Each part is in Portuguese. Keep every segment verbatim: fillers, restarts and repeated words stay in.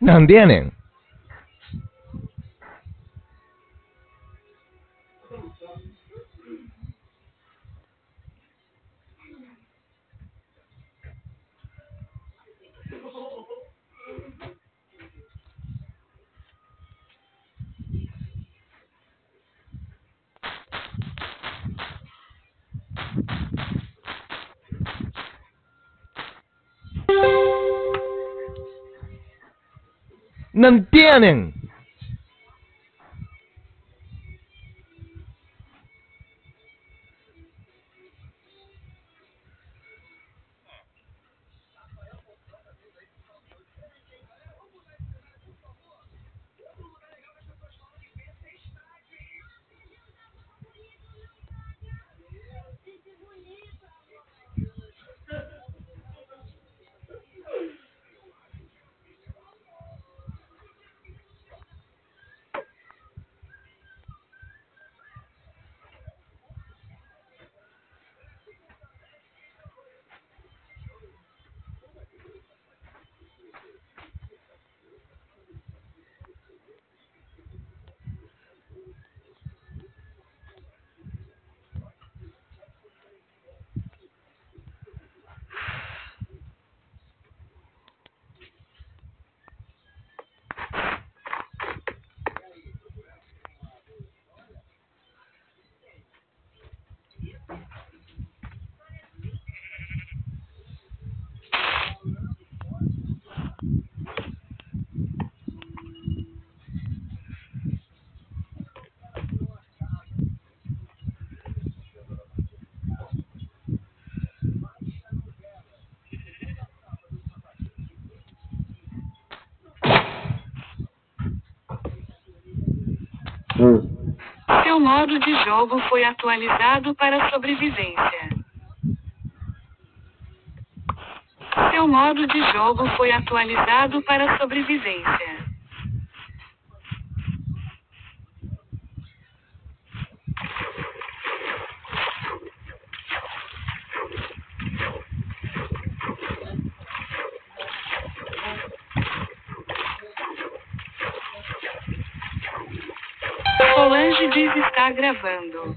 No tienen. ¡No tienen! Seu modo de jogo foi atualizado para sobrevivência. Seu modo de jogo foi atualizado para sobrevivência. Jorge diz estar gravando.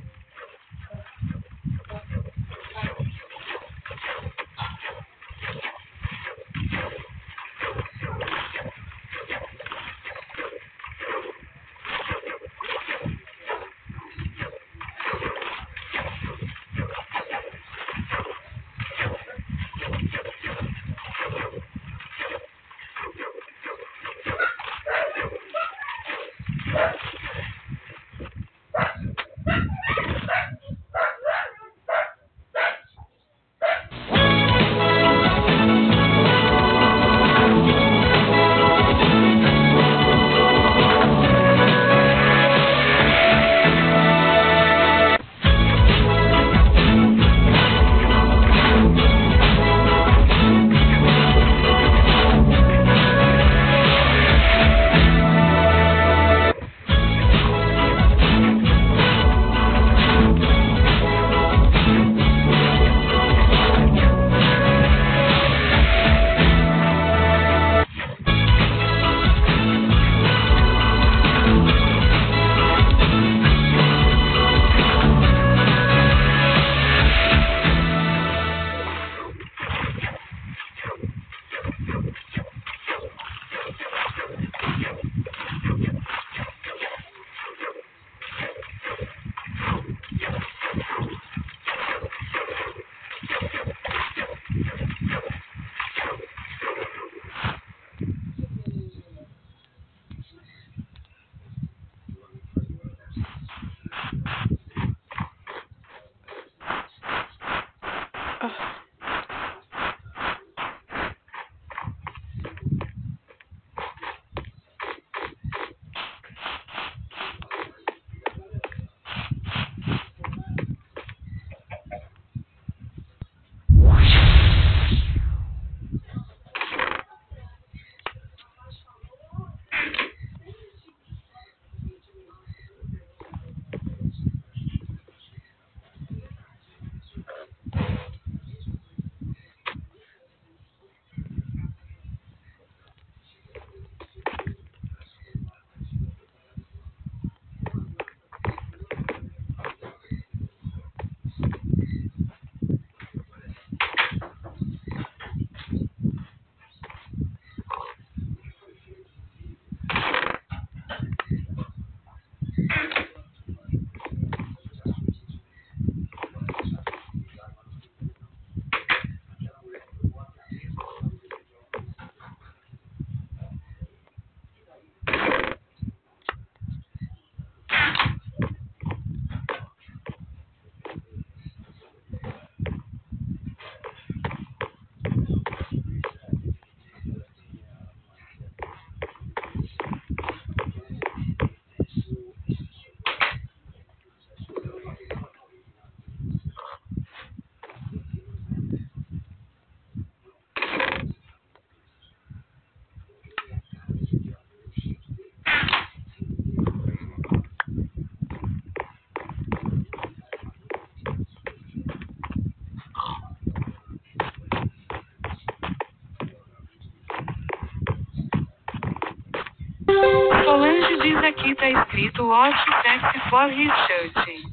Solange diz aqui tá escrito Watch Sexy for His Shirt.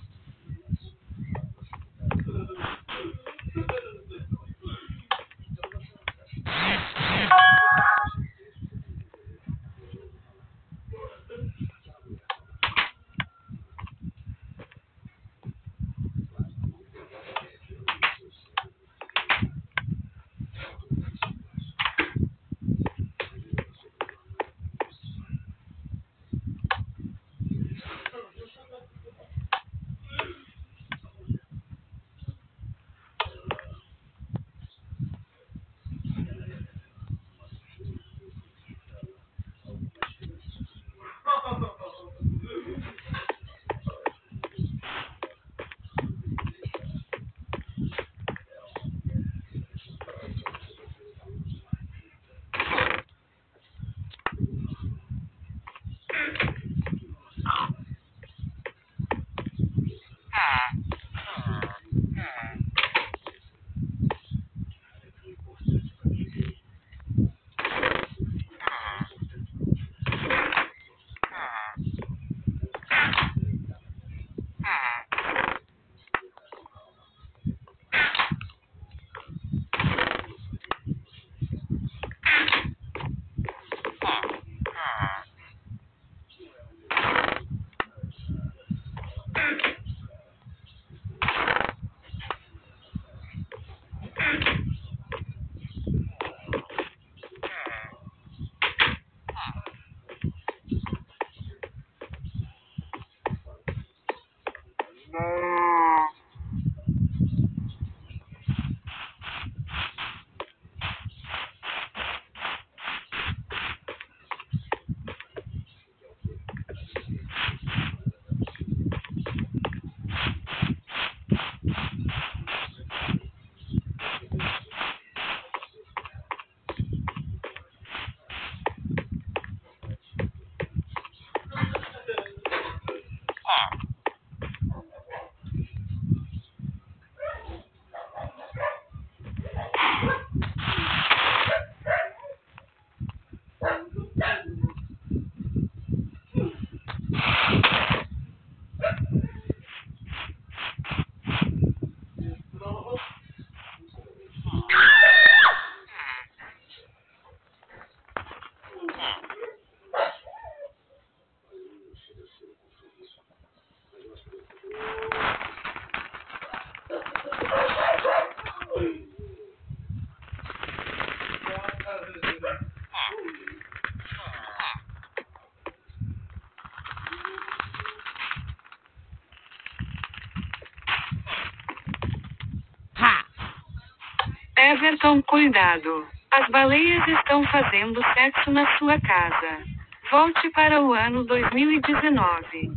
Everton, cuidado. As baleias estão fazendo sexo na sua casa. Volte para o ano dois mil e dezenove.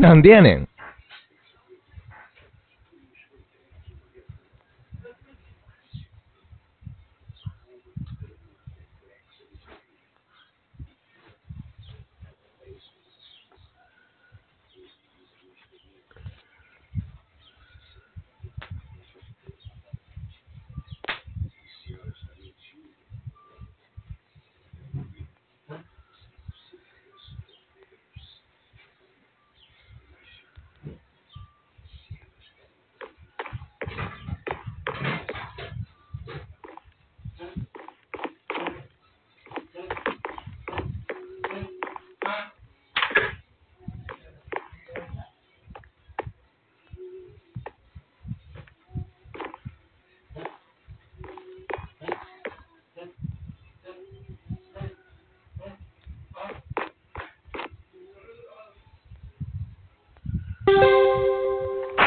Nandianen.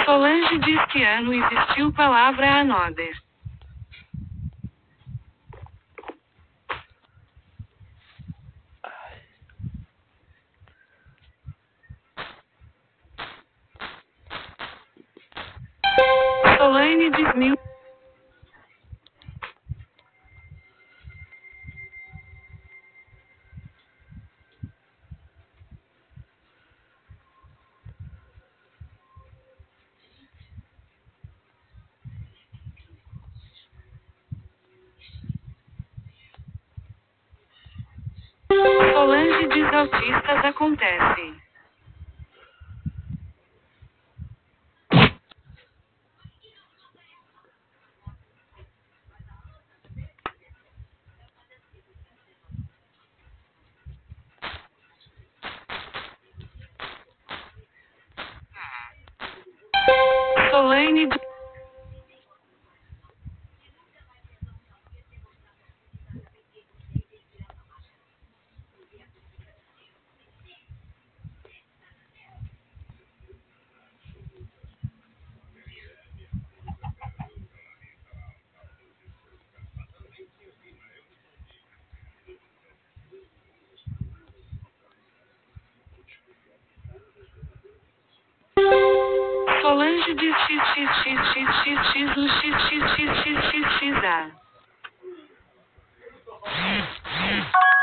Solange diz que ano existiu palavra another. Solange diz mil. Solange diz autistas acontecem. Solange diz... Solange diz x x x x x x no x x x x x x a.